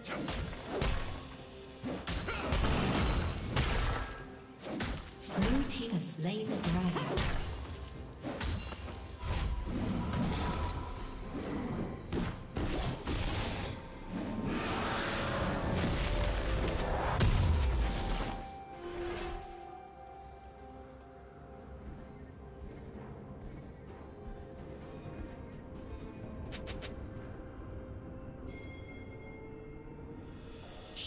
Blue team has slain the dragon.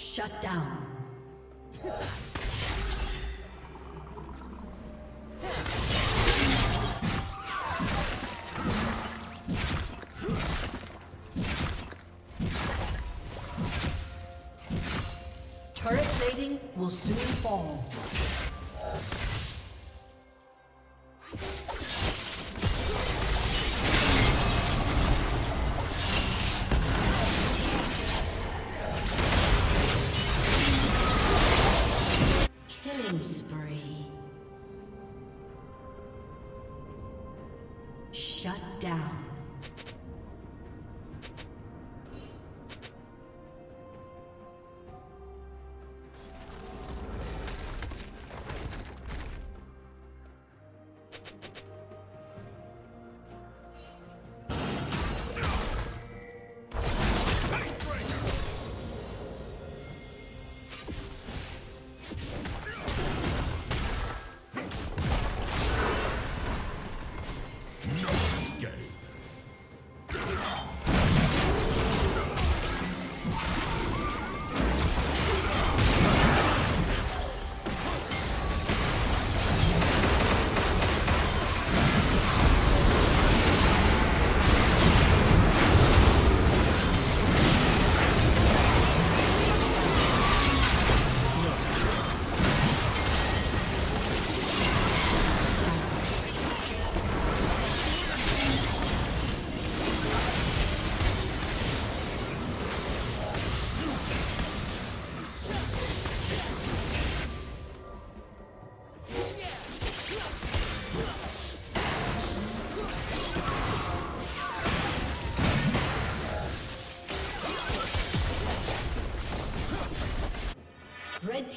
Shut down. Shut down. Turret plating will soon fall. Red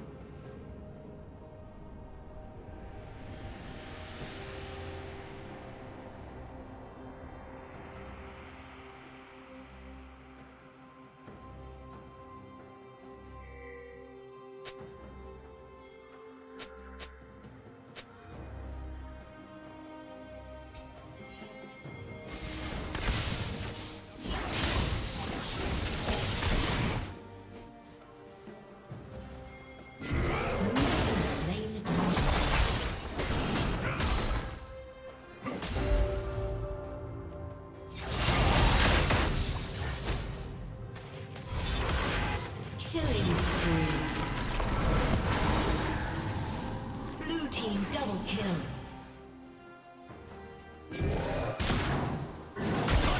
Team's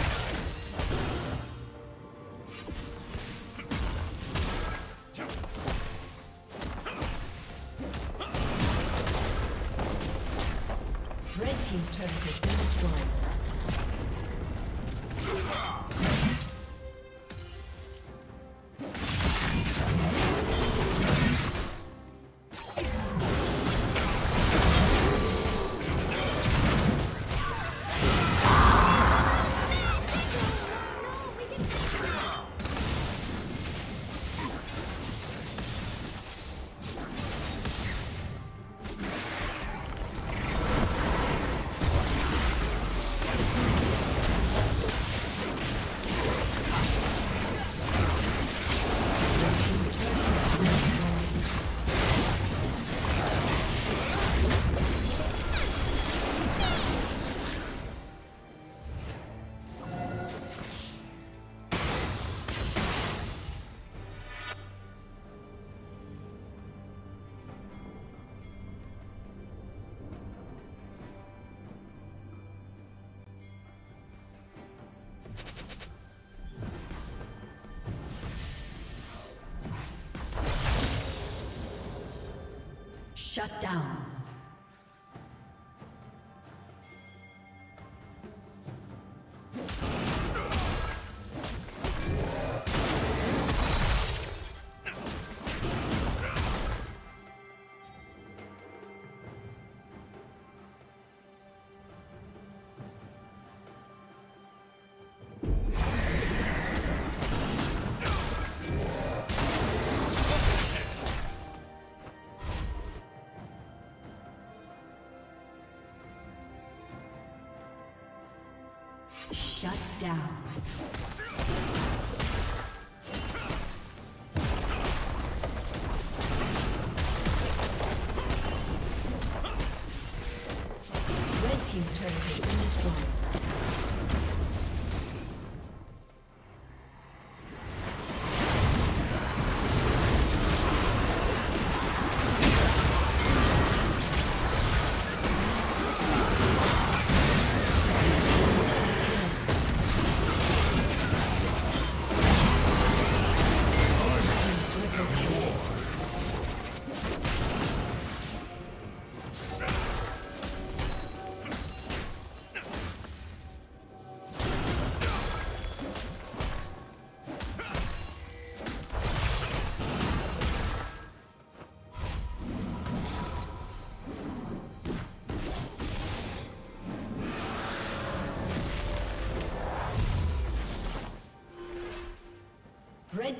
turret has been destroyed. Shut down. Shut down. Red team's turret has been destroyed. Red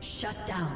Shut down.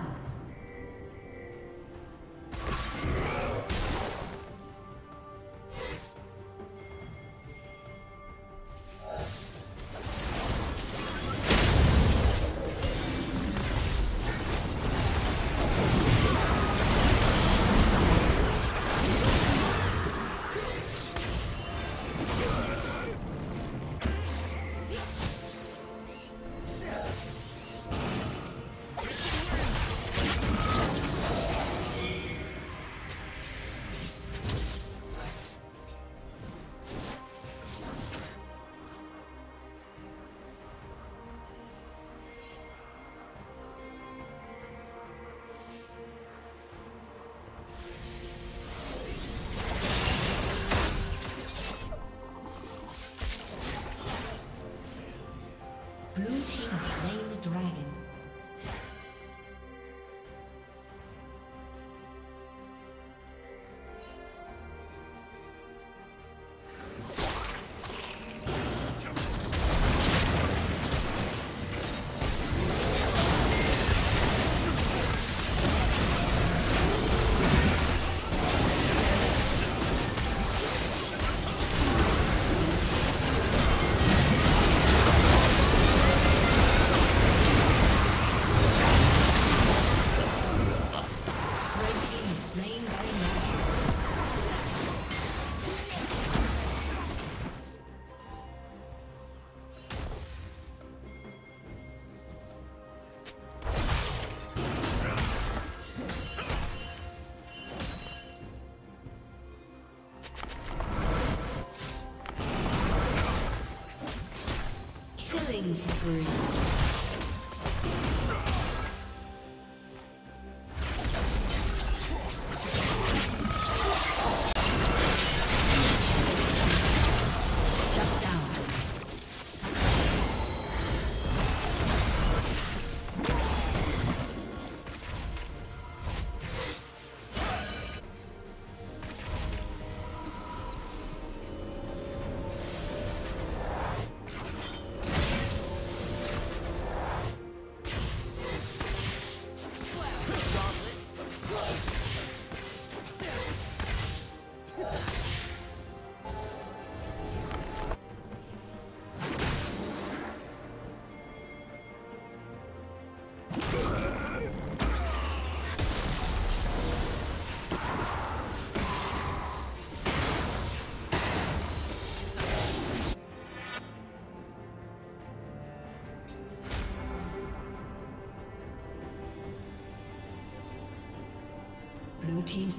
Blue team's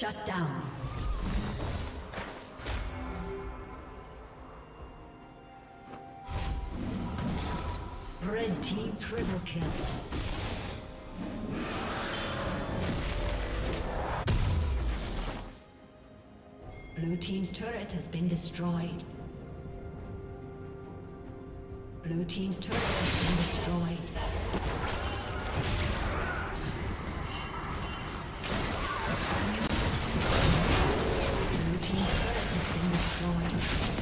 Shut down. Red team triple kill. Blue team's turret has been destroyed. Blue team's turret has been destroyed. Blue team's turret has been destroyed.